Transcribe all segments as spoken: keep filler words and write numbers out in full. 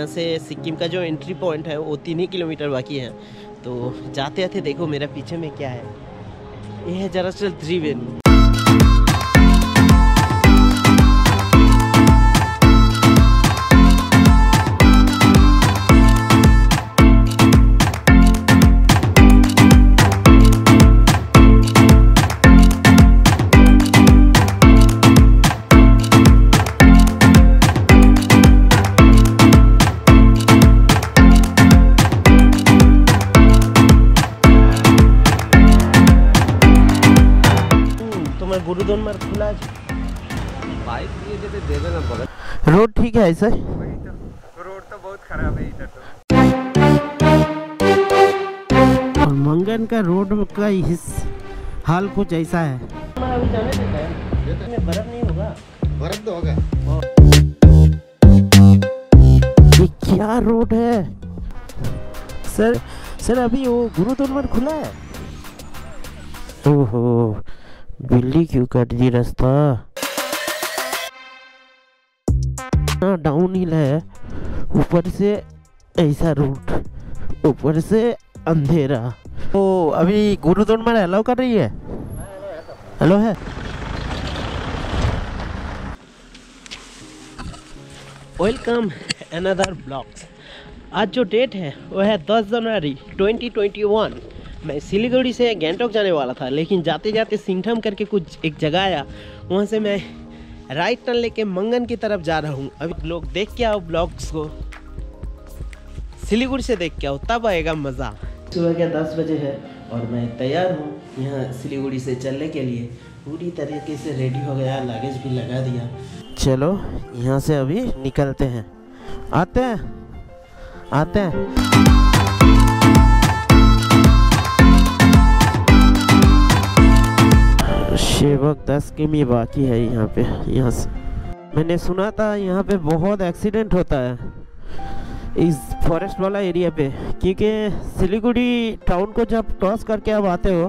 यहाँ से सिक्किम का जो एंट्री पॉइंट है वो तीन ही किलोमीटर बाकी है। तो जाते जाते देखो मेरा पीछे में क्या है, ये है दरअसल त्रिवेणी। गुरुदोनमार खुला है, रोड ठीक है ऐसे, रोड तो बहुत खराब है इधर तो। और मंगन का रोड का हाल कुछ ऐसा है, बर्फ नहीं होगा, बर्फ तो होगा। ये क्या रोड है सर, सर अभी वो गुरुदोनमार खुला है। ओहो बिल्ली क्यों काट दी रास्ता, डाउन हिल है, ऊपर से ऐसा रूट, ऊपर से अंधेरा। तो अभी गुरुदोनमार अलाउ कर रही है, हेलो है। Welcome another blogs. आज जो डेट है वो है दस जनवरी ट्वेंटी ट्वेंटी वन। मैं सिलीगुड़ी से गैंगटॉक जाने वाला था, लेकिन जाते जाते सिंगटम करके कुछ एक जगह आया, वहाँ से मैं राइट टर्न लेके मंगन की तरफ जा रहा हूँ। अभी लोग देख के आओ, ब्लॉग्स को सिलीगुड़ी से देख के आओ, तब आएगा मज़ा। सुबह के दस बजे है और मैं तैयार हूँ यहाँ सिलीगुड़ी से चलने के लिए, पूरी तरीके से रेडी हो गया, लगेज भी लगा दिया। चलो यहाँ से अभी निकलते हैं, आते हैं आते हैं। सेवक दस किमी बाकी है यहाँ पे। यहाँ से मैंने सुना था यहाँ पे बहुत एक्सीडेंट होता है इस फॉरेस्ट वाला एरिया पे, क्योंकि सिलीगुड़ी टाउन को जब क्रॉस करके आप आते हो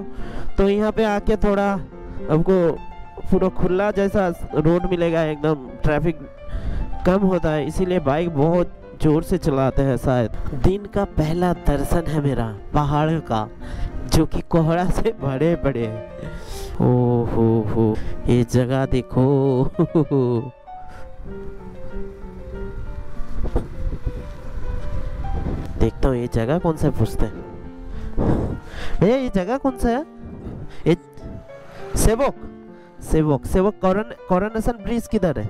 तो यहाँ पे आके थोड़ा आपको पूरा खुला जैसा रोड मिलेगा, एकदम ट्रैफिक कम होता है, इसीलिए बाइक बहुत ज़ोर से चलाते हैं। शायद दिन का पहला दर्शन है मेरा पहाड़ का, जो कि कोहरा से भरे पड़े हैं। ओ हो हो ये जगह देखो, देखता हूँ ये जगह कौन सा है, पूछते हैं भैया ये जगह कौन सा है। ये सेवोक सेवोक सेवोक कोरोनेशन ब्रिज किधर है,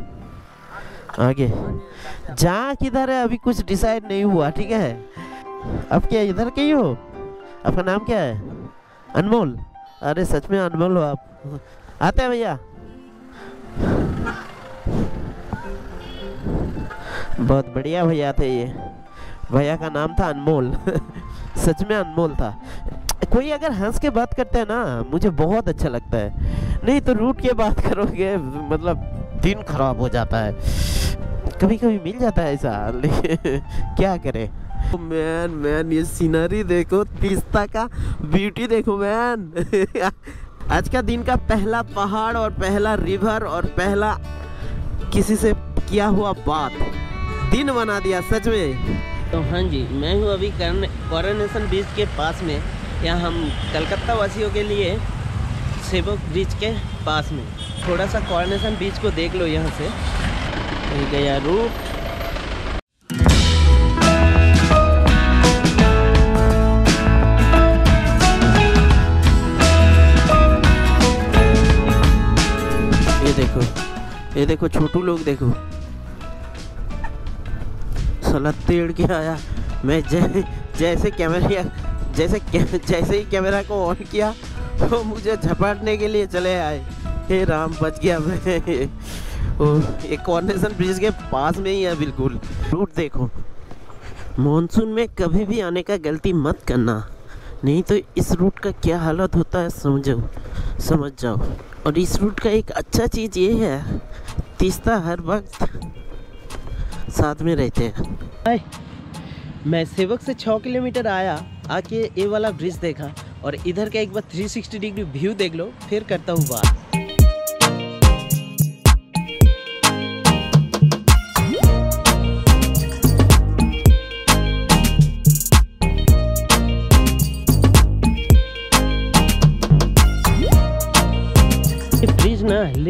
आगे जा किधर है अभी कुछ डिसाइड नहीं हुआ। ठीक है, अब क्या इधर के ही हो, आपका नाम क्या है? अनमोल, अरे सच में अनमोल हो आप, आते हैं भैया। बहुत बढ़िया भैया थे ये, भैया का नाम था अनमोल सच में अनमोल था। कोई अगर हंस के बात करते हैं ना मुझे बहुत अच्छा लगता है, नहीं तो रूठ के बात करोगे मतलब दिन खराब हो जाता है। कभी कभी मिल जाता है ऐसा, लेकिन क्या करें। मैन मैन ये सीनरी देखो, तीस्ता का ब्यूटी देखो मैन आज का दिन का पहला पहाड़ और पहला रिवर और पहला किसी से किया हुआ बात, दिन बना दिया सच में। तो हाँ जी, मैं हूँ अभी कोरोनेशन ब्रिज के पास में, यहाँ हम कलकत्ता वासियों के लिए सेवक ब्रिज के पास में। थोड़ा सा कोरोनेशन ब्रिज को देख लो यहाँ से, तो गया रूट। ये देखो छोटू लोग देखो, साला तेड़ के आया। मैं जै, जैसे कैमरा जैसे जैसे ही कैमरा को ऑन किया वो मुझे झपाटने के लिए चले आए। हे राम बच गया मैं। एक कोरोनेशन ब्रिज के पास में ही है बिल्कुल। रूट देखो, मॉनसून में कभी भी आने का गलती मत करना, नहीं तो इस रूट का क्या हालत होता है समझो समझ जाओ। और इस रूट का एक अच्छा चीज़ ये है, तीस्ता हर वक्त साथ में रहते हैं। मैं सेवक से छः किलोमीटर आया, आके ये वाला ब्रिज देखा और इधर का एक बार तीन सौ साठ डिग्री व्यू देख लो, फिर करता हूँ बात।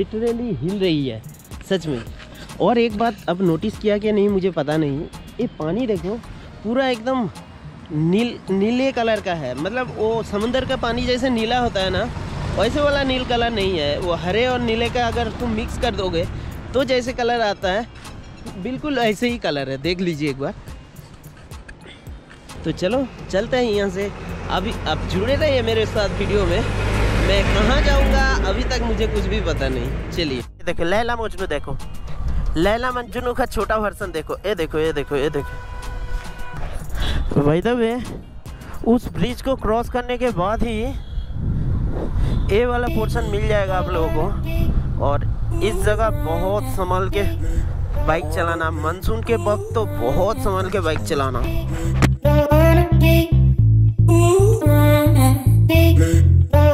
लिटरली हिल रही है सच में। और एक बात अब नोटिस किया कि नहीं मुझे पता नहीं, ये पानी देखो पूरा एकदम नील नीले कलर का है, मतलब वो समंदर का पानी जैसे नीला होता है ना वैसे वाला नील कलर नहीं है, वो हरे और नीले का अगर तुम मिक्स कर दोगे तो जैसे कलर आता है बिल्कुल ऐसे ही कलर है, देख लीजिए एक बार। तो चलो चलते हैं यहाँ से, अभी आप जुड़े रहिए मेरे साथ वीडियो में, मैं कहाँ जाऊँगा अभी तक मुझे कुछ भी पता नहीं। चलिए देखो लैला मजनू, देखो लैला मजनू का छोटा वर्सन देखो, ये देखो ये देखो ये देखो। भाई वे उस ब्रिज को क्रॉस करने के बाद ही ये वाला पोर्शन मिल जाएगा आप लोगों को, और इस जगह बहुत संभाल के बाइक चलाना, मानसून के वक्त तो बहुत संभाल के बाइक चलाना। वो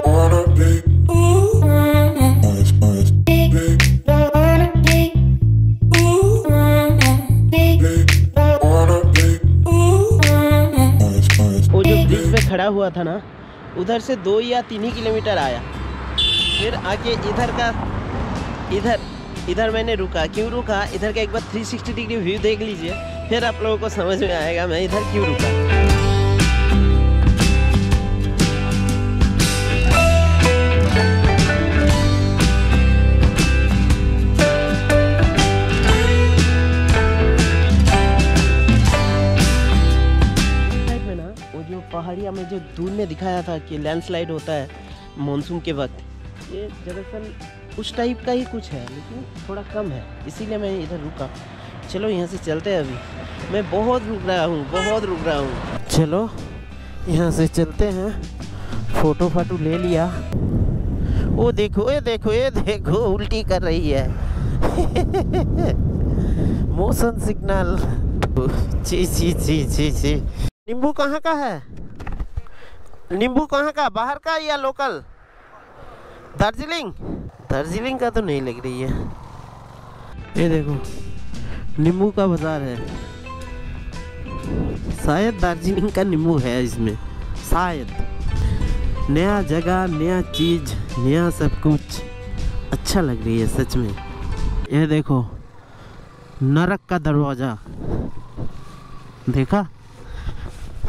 जो ब्रिज पे खड़ा हुआ था ना उधर से दो या तीन ही किलोमीटर आया, फिर आके इधर का इधर इधर मैंने रुका, क्यों रुका इधर का एक बार तीन सौ साठ डिग्री व्यू देख लीजिए फिर आप लोगों को समझ में आएगा मैं इधर क्यों रुका। पहाड़िया में जो दूर में दिखाया था कि लैंडस्लाइड होता है मानसून के वक्त, ये दरअसल उस टाइप का ही कुछ है लेकिन थोड़ा कम है, इसीलिए मैं इधर रुका। चलो यहाँ से चलते हैं, अभी मैं बहुत रुक रहा हूँ बहुत रुक रहा हूँ चलो यहाँ से चलते हैं। फोटो फाटो ले लिया, वो देखो ये देखो ये देखो उल्टी कर रही है मोशन सिग्नल। जी जी जी जी जी नींबू कहाँ का है, नींबू कहाँ का, बाहर का या लोकल? दार्जिलिंग, दार्जिलिंग का तो नहीं लग रही है। ये देखो नींबू का बाजार है, शायद दार्जिलिंग का नींबू है इसमें शायद। नया जगह नया चीज नया सब कुछ अच्छा लग रही है सच में। ये देखो नरक का दरवाजा, देखा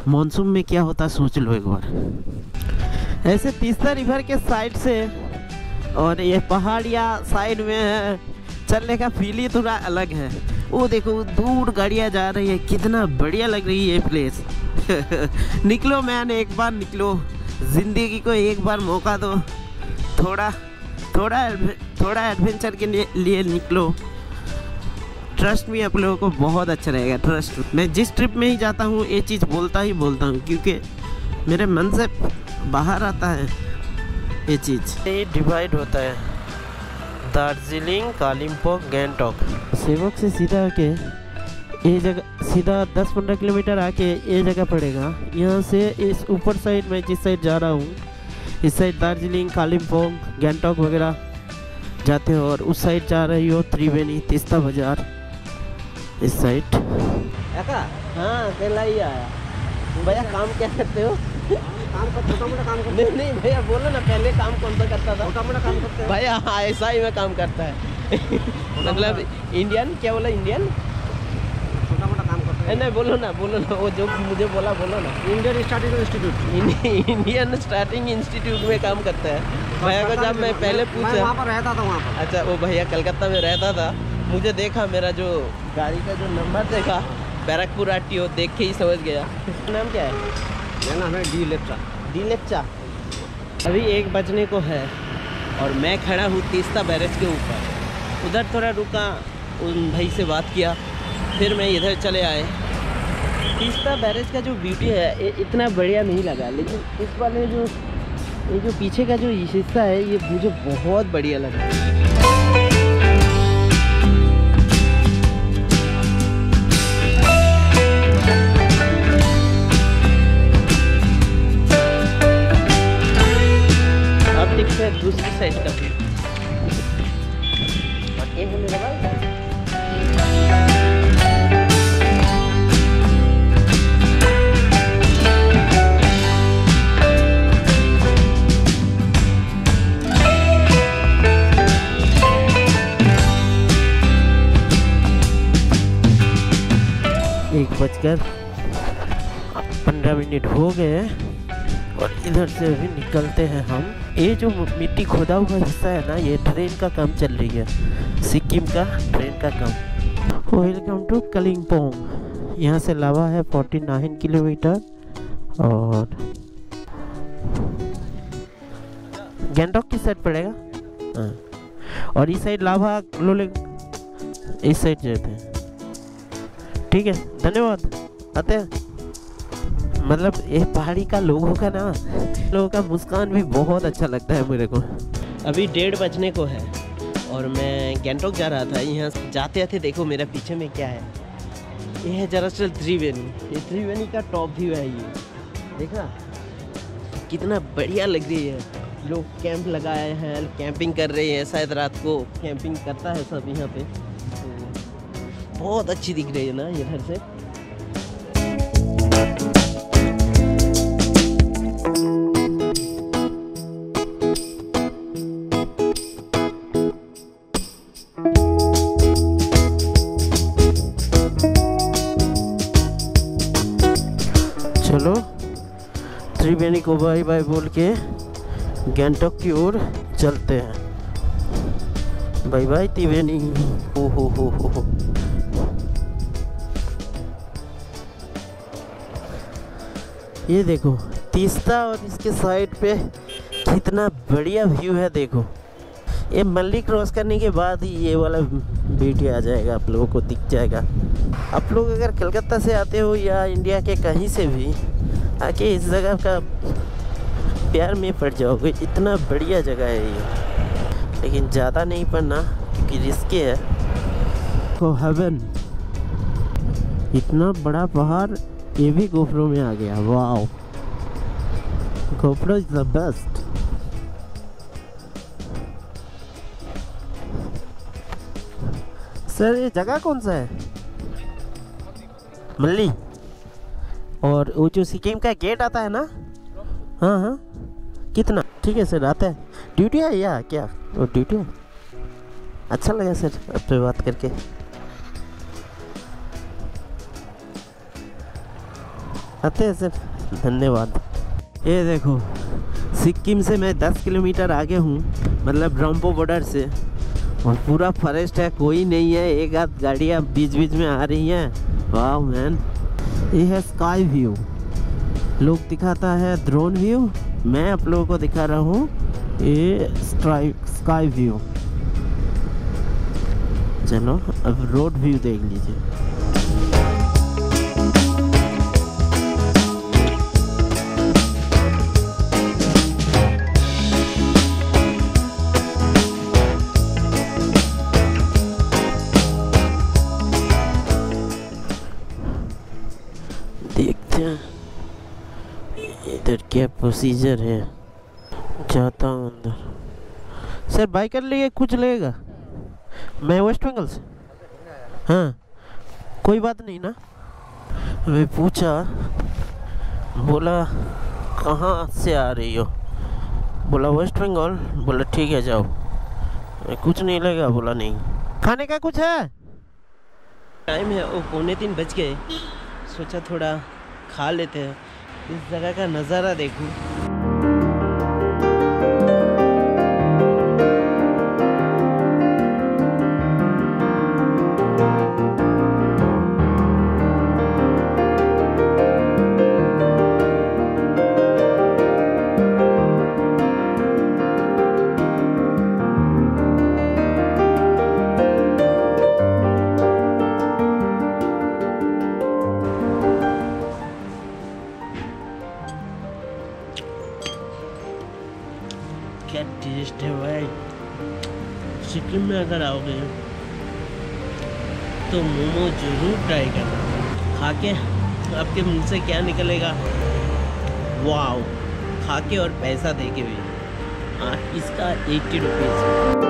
मॉनसून में क्या होता सोच लो एक बार। ऐसे तीस्ता रिवर के साइड से और ये पहाड़िया साइड में है, चलने का फील ही थोड़ा अलग है। वो देखो दूर गाड़ियाँ जा रही है, कितना बढ़िया लग रही है ये प्लेस निकलो मैन एक बार निकलो, जिंदगी को एक बार मौका दो, थोड़ा थोड़ा थोड़ा एडवेंचर के लिए निकलो, ट्रस्ट में आप लोगों को बहुत अच्छा रहेगा। ट्रस्ट मैं जिस ट्रिप में ही जाता हूँ ये चीज़ बोलता ही बोलता हूँ क्योंकि मेरे मन से बाहर आता है ये चीज़। ये डिवाइड होता है दार्जिलिंग कालिम्पोंग गैंगटॉक, सेवक से सीधा आके ये जगह सीधा दस पंद्रह किलोमीटर आके ये जगह पड़ेगा। यहाँ से इस ऊपर साइड में जिस साइड जा रहा हूँ इस साइड दार्जिलिंग कालिम्पोंग गैंगटॉक वगैरह जाते हो, और उस साइड जा रही हो त्रिवेणी तीस्ता बाजार इस साइड। हाँ आया भैया काम क्या करते हो? काम का छोटा मोटा काम करते हो? नहीं नहीं भैया बोलो ना पहले काम कौन सा करता था? छोटा मोटा काम करते हो भैया? हाँ ऐसा ही मैं काम करता है मतलब इंडियन क्या बोला इंडियन छोटा मोटा काम करता है। नहीं बोलो ना बोलो ना, वो जो मुझे बोला बोलो ना। Indian starting institute, Indian starting institute में काम करता है भैया को। जब मैं पहले पूछा वहाँ पर रहता था, वहाँ पर अच्छा वो भैया कलकत्ता में रहता था, मुझे देखा मेरा जो गाड़ी का जो नंबर देखा बैरकपुर आर टी ओ देख के ही समझ गया। नाम क्या है? मेरा नाम है डी लेप्चा। डी लेप्चा। अभी एक बजने को है और मैं खड़ा हूँ तीस्ता बैरेज के ऊपर, उधर थोड़ा रुका उन भाई से बात किया फिर मैं इधर चले आए। तीस्ता बैरेज का जो ब्यूटी है ये इतना बढ़िया नहीं लगा, लेकिन इस वाले जो ये जो पीछे का जो हिस्सा है ये मुझे बहुत बढ़िया लगा। दूसरी साइड का भी और ये होने लगा। एक बजकर पंद्रह मिनट हो गए हैं और इधर से भी निकलते हैं हम। ये जो मिट्टी खोदा हुआ हिस्सा है ना, ये ट्रेन का काम चल रही है, सिक्किम का ट्रेन का काम। Welcome to Kalimpong. यहाँ से लावा है उनचास किलोमीटर और गैंगटॉक की साइड पड़ेगा। हाँ, और इस साइड लावा लोले इस साइड जाते हैं। ठीक है, धन्यवाद। आते हैं, मतलब ये पहाड़ी का लोगों का ना, लोगों का मुस्कान भी बहुत अच्छा लगता है मेरे को। अभी डेढ़ बजने को है और मैं गैंगटॉक जा रहा था। यहाँ जाते आते देखो मेरा पीछे में क्या है, ये है दरअसल त्रिवेणी। ये त्रिवेणी का टॉप व्यू है, ये देखा कितना बढ़िया लग रही है। लोग कैंप लगाए हैं, कैंपिंग कर रहे हैं, शायद रात को कैंपिंग करता है सब यहाँ पे। तो बहुत अच्छी दिख रही है ना इधर से। चलो त्रिवेणी को बाय बाय बोल के गैंगटॉक की ओर चलते हैं। बाय बाय त्रिवेणी। ओ हो हो हो, ये देखो तीस्ता और इसके साइड पे कितना बढ़िया व्यू है। देखो ये मल्ली क्रॉस करने के बाद ही ये वाला वीडियो आ जाएगा, आप लोगों को दिख जाएगा। आप लोग अगर कलकत्ता से आते हो या इंडिया के कहीं से भी आके इस जगह का प्यार में पड़ जाओगे, इतना बढ़िया जगह है ये। लेकिन ज़्यादा नहीं पड़ना क्योंकि रिस्की है। कोहवन, इतना बड़ा पहाड़, ये भी गोप्रो में आ गया। वाह, GoPro is the best. Sir ये जगह कौन सा है? मल्ली। और वो जो सिक्किम का गेट आता है ना, हाँ हाँ, कितना? ठीक है सर, आता है। ड्यूटी है या क्या? वो ड्यूटी है। अच्छा लगा सर आपसे बात करके। आते हैं सर, धन्यवाद। ये देखो सिक्किम से मैं दस किलोमीटर आगे हूँ, मतलब ब्राम्पो बॉर्डर से, और पूरा फॉरेस्ट है, कोई नहीं है। एक आध गाड़ियाँ बीच बीच में आ रही हैं। वाह मैन, ये है स्काई व्यू। लोग दिखाता है ड्रोन व्यू, मैं आप लोगों को दिखा रहा हूँ ये स्काई व्यू। चलो अब रोड व्यू देख लीजिए। इधर क्या प्रोसीजर है, जाता हूँ अंदर। सर बाइक कर लिए कुछ लगेगा? मैं वेस्ट बंगाल से। हाँ कोई बात नहीं ना। मैं पूछा, बोला कहाँ से आ रही हो? बोला वेस्ट बंगाल। बोला ठीक है जाओ, कुछ नहीं लगेगा। बोला नहीं। खाने का कुछ है? टाइम है वो पौने तीन बज गए, सोचा थोड़ा खा लेते हैं। इस जगह का नज़ारा देखो। क्या टेस्ट है भाई। सिक्किम में अगर आओगे तो मोमो जरूर ट्राई करना। खा के आपके मुंह से क्या निकलेगा, वाह। खा के और पैसा दे के भी। हाँ, इसका एट्टी रुपीज़।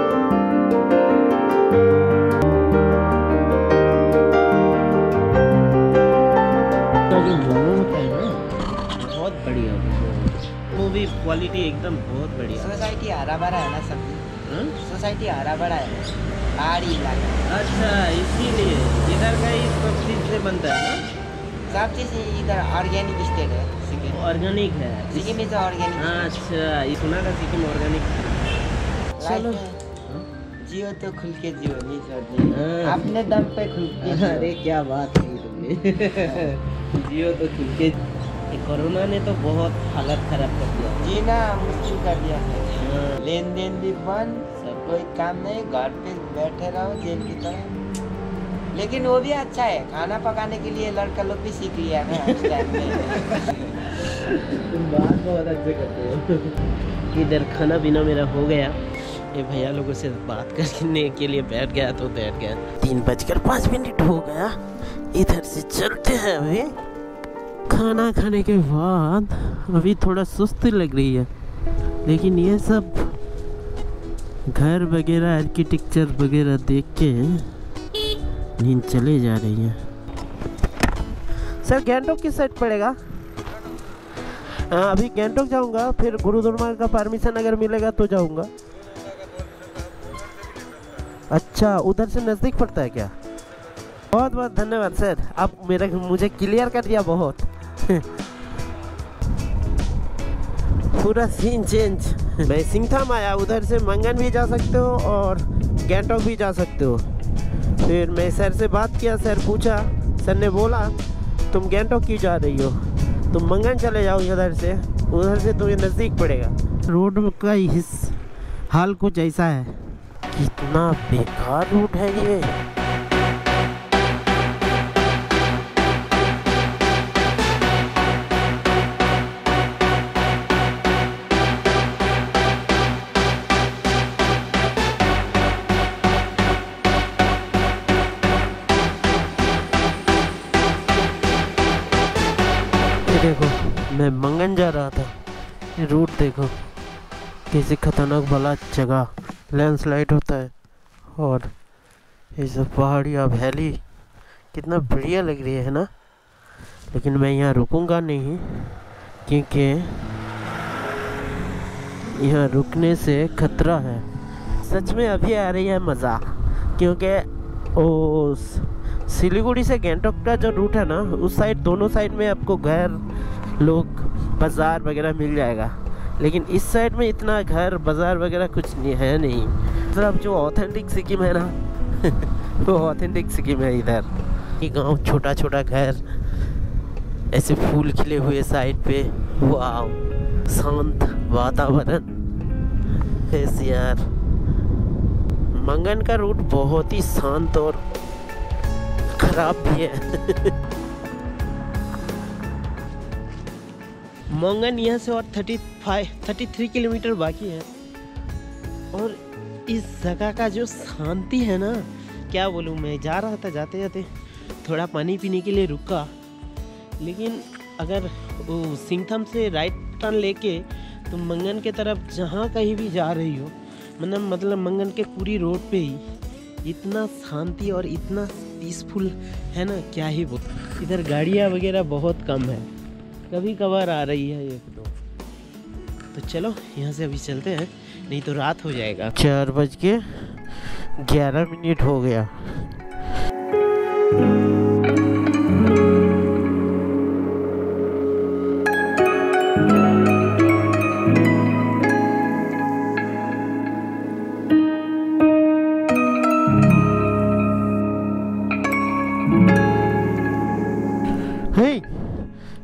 भी क्वालिटी एकदम बहुत बढ़िया। सोसाइटी हरा भरा है ना, सब सोसाइटी हरा भरा है। पहाड़ी इलाका। अच्छा, इसीलिए इधर का ही सब चीज़ से बनता है ना? सब चीज़ इधर ऑर्गेनिक स्टेट है सिक्किम। ऑर्गेनिक है सिक्किम, इज ऑर्गेनिक। अच्छा, ये सुना था सिक्किम ऑर्गेनिक। चलो जियो तो खुल के जियो, नहीं सर अपने दम पे खुल के। अरे क्या बात की तुमने, जियो तो खुल के। कोरोना ने तो बहुत हालत खराब कर दिया, जीना मुश्किल कर दिया है। लेन देन भी बंद, सब कोई काम नहीं, घर पे बैठे रहो जेल की तरह। लेकिन वो भी अच्छा है, खाना पकाने के लिए लड़का लोग भी सीख लिया ना। तुम बात बहुत अच्छे करते हो। इधर खाना पीना मेरा हो गया, ये भैया लोगों से बात करने के लिए बैठ गया तो बैठ गया। तीन बजकर पाँच मिनट हो गया, इधर से चलते हैं। अभी खाना खाने के बाद अभी थोड़ा सुस्ती लग रही है, लेकिन ये सब घर वगैरह आर्किटेक्चर वगैरह देख के नींद चले जा रही है। सर गैंगटोक किस साइड पड़ेगा? हाँ, अभी गैंगटोक जाऊंगा, फिर गुरुद्वारा का परमिशन अगर मिलेगा तो जाऊंगा। अच्छा, उधर से नज़दीक पड़ता है क्या? बहुत बहुत धन्यवाद सर, आप मेरे मुझे क्लियर कर दिया बहुत। पूरा सीन चेंज। मैं सिंगथाम आया, उधर से मंगन भी जा सकते हो और गैंगटोक भी जा सकते हो। फिर मैं सर से बात किया, सर पूछा, सर ने बोला तुम गैंगटोक क्यों जा रही हो, तुम मंगन चले जाओ इधर से, उधर से तुम्हें नज़दीक पड़ेगा। रोड का हिस हाल कुछ ऐसा है, कितना बेकार रूट है ये। देखो मैं मंगन जा रहा था, ये रूट देखो कैसे खतरनाक वाला जगह, लैंडस्लाइड होता है। और ये सब पहाड़ी और वैली कितना बढ़िया लग रही है ना। लेकिन मैं यहाँ रुकूंगा नहीं, क्योंकि यहाँ रुकने से खतरा है। सच में अभी आ रही है मज़ा, क्योंकि ओ सिलीगुड़ी से गैंगटोक का जो रूट है ना, उस साइड दोनों साइड में आपको घर लोग बाज़ार वगैरह मिल जाएगा, लेकिन इस साइड में इतना घर बाज़ार वगैरह कुछ नहीं है। नहीं मतलब तो जो ऑथेंटिक सिक्किम है ना वो ऑथेंटिक सिक्किम है। इधर ये गांव छोटा छोटा घर, ऐसे फूल खिले हुए साइड पे, वाह शांत वातावरण। ऐसे यार मंगन का रूट बहुत ही शांत और खराब भी है। मंगन यहाँ से और पैंतीस, तैंतीस किलोमीटर बाकी है। और इस जगह का जो शांति है ना, क्या बोलूँ मैं। जा रहा था, जाते जाते थोड़ा पानी पीने के लिए रुका, लेकिन अगर वो सिंगथम से राइट टर्न लेके तुम मंगन के तरफ जहाँ कहीं भी जा रही हो, मतलब मतलब मंगन के पूरी रोड पे ही इतना शांति और इतना पीसफुल है ना, क्या ही वो। इधर गाड़ियाँ वगैरह बहुत कम है, कभी कभार आ रही है एक दो। तो चलो यहाँ से अभी चलते हैं, नहीं तो रात हो जाएगा। चार बज के ग्यारह मिनट हो गया।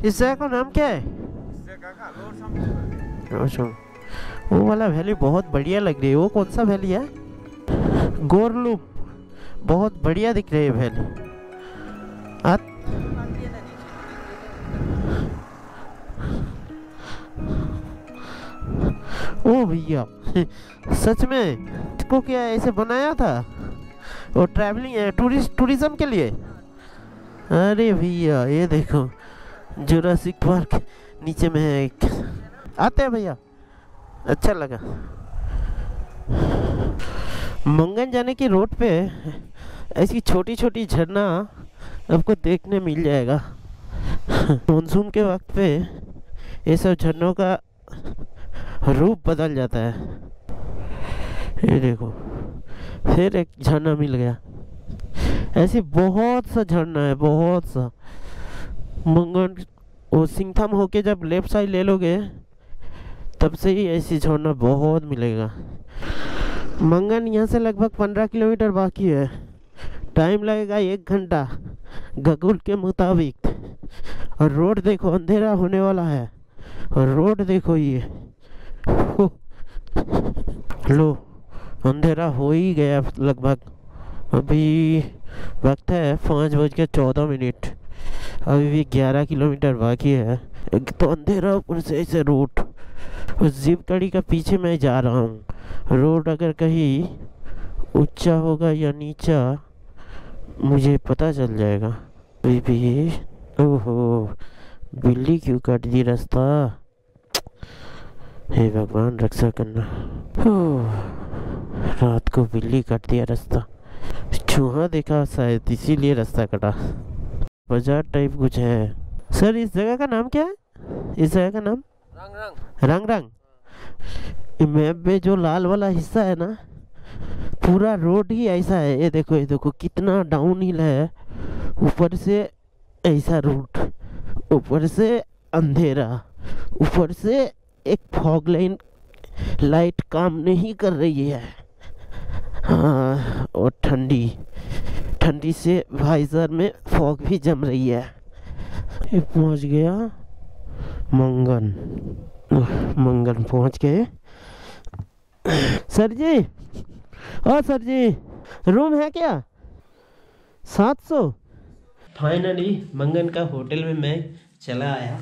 इस जगह का नाम क्या है? इस का वो वाला वैली बहुत बढ़िया लग रही है। वो कौन सा वैली है? गोरलूप। बहुत बढ़िया दिख रही है वैली। ओ भैया सच में इसको क्या ऐसे बनाया था? वो ट्रैवलिंग टूरिस्ट टूरिज्म के लिए। अरे भैया ये देखो जुरासिक पार्क नीचे में है एक। आते हैं भैया, अच्छा लगा। मंगन जाने की रोड पे ऐसी छोटी छोटी झरना आपको देखने मिल जाएगा। मानसून के वक्त पे ये सब झरनों का रूप बदल जाता है। ये देखो फिर एक झरना मिल गया। ऐसे बहुत सा झरना है, बहुत सा। मंगन और सिंगथाम होके जब लेफ्ट साइड ले लोगे तब से ही ऐसी झरना बहुत मिलेगा। मंगन यहाँ से लगभग पंद्रह किलोमीटर बाकी है, टाइम लगेगा एक घंटा गगुल के मुताबिक। और रोड देखो, अंधेरा होने वाला है और रोड देखो ये, लो अंधेरा हो ही गया लगभग। अभी वक्त है पाँच बज के चौदह मिनट, अभी भी ग्यारह किलोमीटर बाकी है। एक तो अंधेरा, ऊपर से ऐसे रोड, और जीप गाड़ी का पीछे मैं जा रहा हूँ। रोड अगर कहीं ऊंचा होगा या नीचा मुझे पता चल जाएगा। अभी भी ओहो, बिल्ली क्यों काट दी रास्ता, हे भगवान रक्षा करना। ओह, रात को बिल्ली काट दिया रास्ता, चूहा देखा शायद इसीलिए रास्ता कटा। बाजार टाइप कुछ है। सर इस जगह का नाम क्या है? इस जगह का नाम रंग रंग रंग रंग। मैप में जो लाल वाला हिस्सा है ना, पूरा रोड ही ऐसा है। ये देखो, ये देखो कितना डाउन हिल है, ऊपर से ऐसा रोड, ऊपर से अंधेरा, ऊपर से एक फॉग लाइन लाइट काम नहीं कर रही है। हाँ, और ठंडी ठंडी से वाइजर में फॉग भी जम रही है। पहुंच गया मंगन। मंगन पहुंच गए। सर जी, और सर जी रूम है क्या? सात सौ। फाइनली मंगन का होटल में मैं चला आया।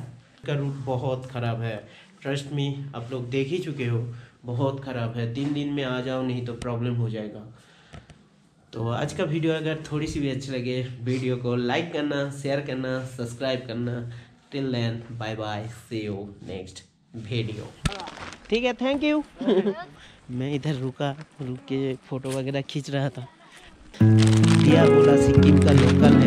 का रूट बहुत ख़राब है, ट्रस्ट मी, आप लोग देख ही चुके हो, बहुत ख़राब है। तीन दिन में आ जाओ नहीं तो प्रॉब्लम हो जाएगा। तो आज का वीडियो अगर थोड़ी सी भी अच्छी लगे, वीडियो को लाइक करना, शेयर करना, सब्सक्राइब करना। Till then bye bye, see you next video. ठीक है, थैंक यू। मैं इधर रुका, रुक के फ़ोटो वगैरह खींच रहा था। दिया बोला सिक्किम का लोकल